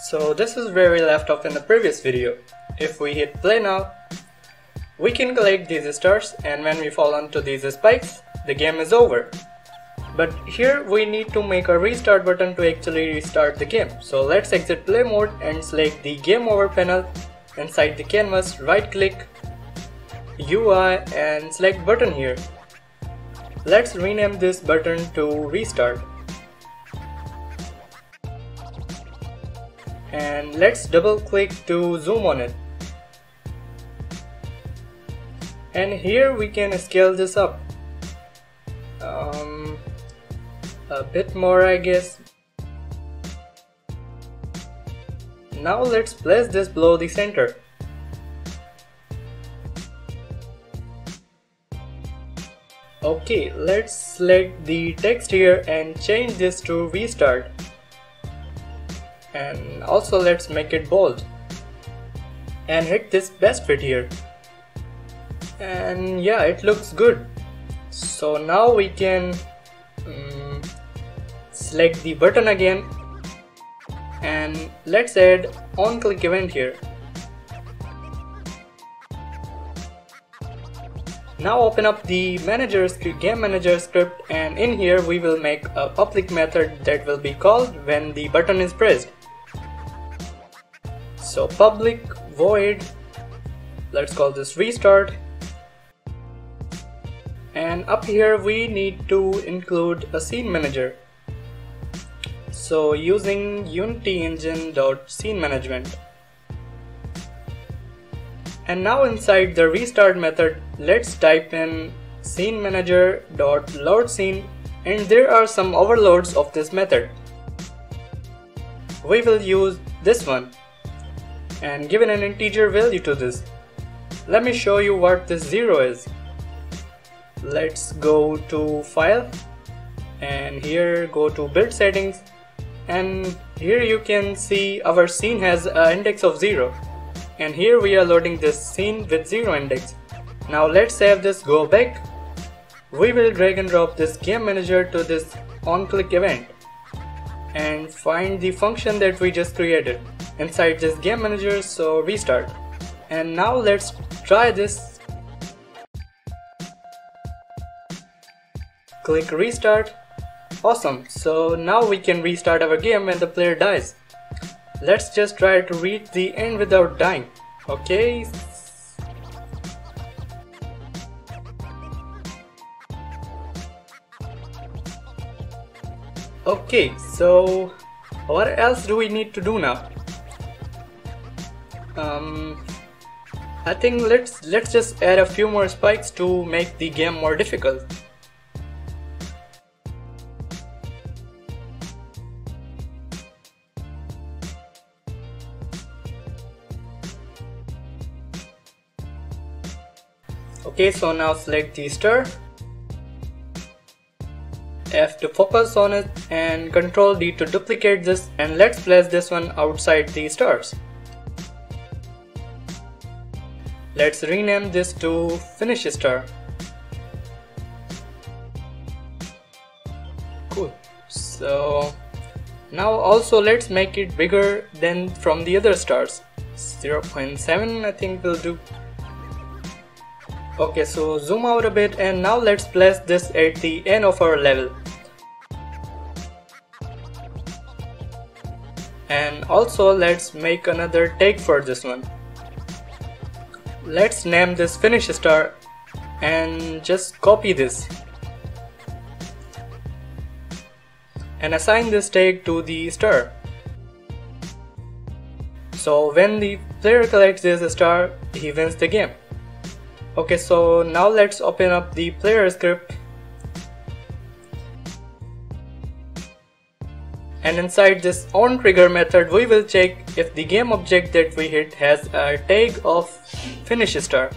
So this is where we left off in the previous video. If we hit play now, we can collect these stars, and when we fall onto these spikes, the game is over. But here we need to make a restart button to actually restart the game. So let's exit play mode and select the game over panel. Inside the canvas, right click UI and select button here. Let's rename this button to restart. And let's double click to zoom on it. And here we can scale this up a bit more, I guess. Now let's place this below the center. Okay, let's select the text here and change this to restart. And also let's make it bold. And hit this best fit here. And yeah, it looks good. So now we can select the button again. And let's add on-click event here. Now open up the game manager script, and in here we will make a public method that will be called when the button is pressed. So public void, let's call this restart. And up here we need to include a scene manager. So using UnityEngine.SceneManagement. And now inside the restart method, let's type in scenemanager.loadScene, and there are some overloads of this method. We will use this one and give it an integer value to this. Let me show you what this 0 is. Let's go to file and here go to build settings. And here you can see our scene has an index of 0. And here we are loading this scene with 0 index. Now let's save this, go back. We will drag and drop this game manager to this on-click event. And find the function that we just created inside this game manager, so restart. And now let's try this. Click restart. Awesome, so now we can restart our game when the player dies. Let's just try to reach the end without dying. Okay. Okay, so what else do we need to do now? I think let's just add a few more spikes to make the game more difficult. Okay, so now select the star, F to focus on it, and Ctrl D to duplicate this, and let's place this one outside the stars. Let's rename this to finish star. Cool. So now also let's make it bigger than from the other stars. 0.7 I think will do. Okay, so zoom out a bit, and now let's place this at the end of our level. And also let's make another tag for this one. Let's name this finish star and just copy this. And assign this tag to the star. So when the player collects this star, he wins the game. Okay, so now let's open up the player script, and inside this onTrigger method we will check if the game object that we hit has a tag of finish star.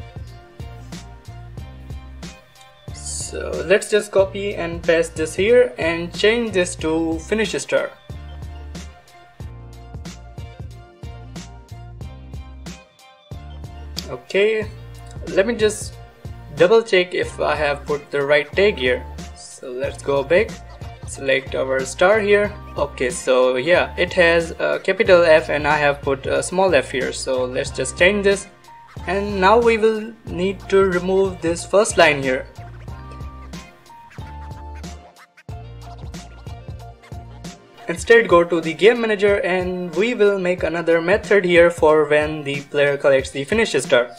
So let's just copy and paste this here and change this to finish star. Okay. Let me just double check if I have put the right tag here. So let's go back. select our star here. Okay, so yeah, it has a capital F and I have put a small f here, so let's just change this. And now we will need to remove this first line here. Instead, go to the game manager and we will make another method here for when the player collects the finished star.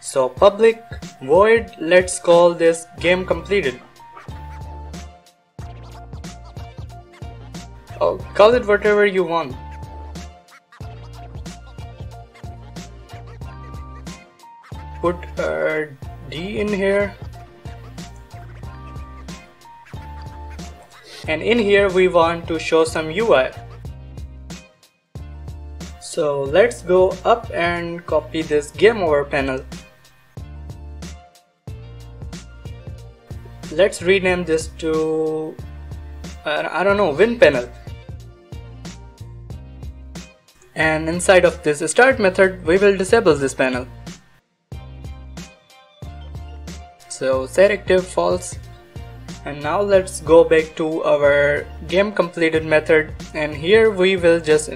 So public void, let's call this game completed. Oh, call it whatever you want. Put a D in here. And in here we want to show some UI. So let's go up and copy this game over panel. Let's rename this to I don't know, win panel. And inside of this start method we will disable this panel. So set active false. And now let's go back to our game completed method, and here we will just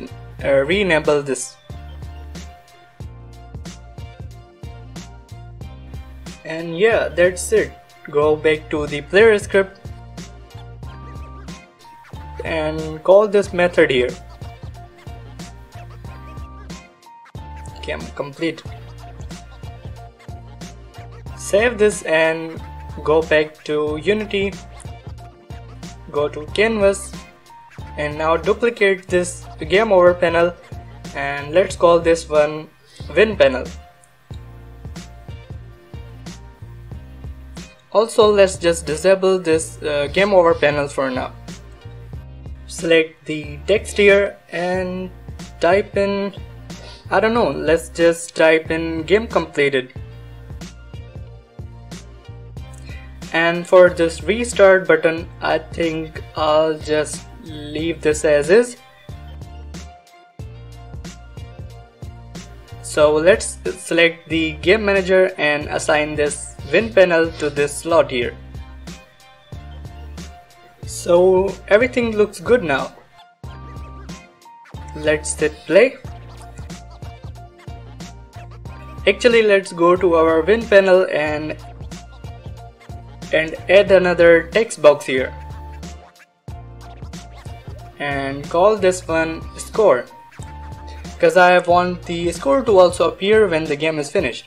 re-enable this. And yeah, that's it. Go back to the player script and call this method here, game complete. Save this and go back to Unity, go to canvas, and now duplicate this game over panel and let's call this one win panel. Also let's just disable this game over panel for now. Select the text here and type in, I don't know, let's just type in game completed. And for this restart button, I think I'll just leave this as is. So let's select the game manager and assign this win panel to this slot here. So everything looks good now. Let's hit play. Actually, let's go to our win panel and add another text box here and call this one score, because I want the score to also appear when the game is finished.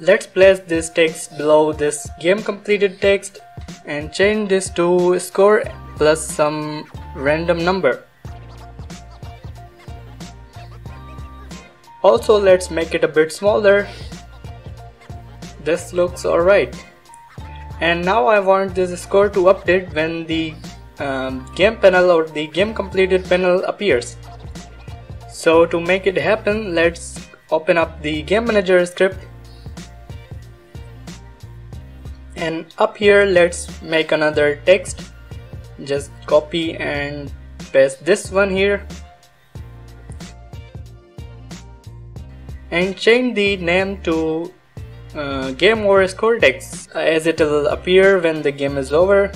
Let's place this text below this game completed text and change this to score plus some random number. Also let's make it a bit smaller. This looks alright. And now I want this score to update when the game panel or the game completed panel appears. So to make it happen, let's open up the game manager script. And up here let's make another text. Just copy and paste this one here. And change the name to game over score text, as it will appear when the game is over.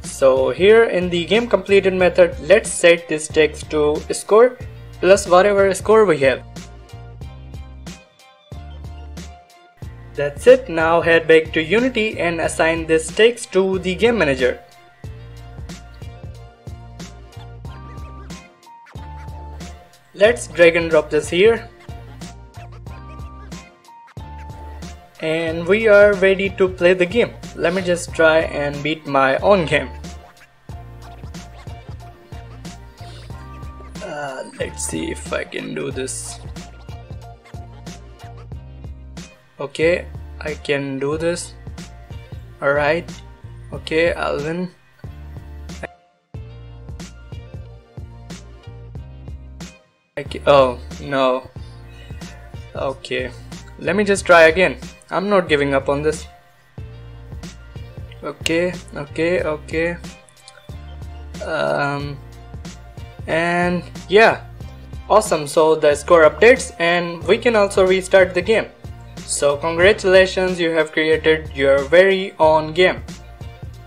So here in the game completed method, let's set this text to score plus whatever score we have. That's it. Now head back to Unity and assign this text to the game manager. Let's drag and drop this here. And we are ready to play the game. Let me just try and beat my own game. Let's see if I can do this. Okay, I can do this. Alright. Okay, I'll win. Oh, no. Okay. Let me just try again. I'm not giving up on this. Okay. And yeah, awesome. So the score updates and we can also restart the game. So congratulations, you have created your very own game.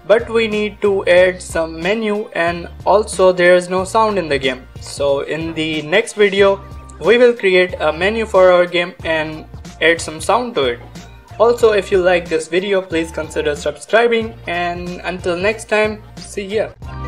But we need to add some menu, and also there is no sound in the game. So in the next video we will create a menu for our game and add some sound to it. Also, if you like this video, please consider subscribing, and until next time, see ya.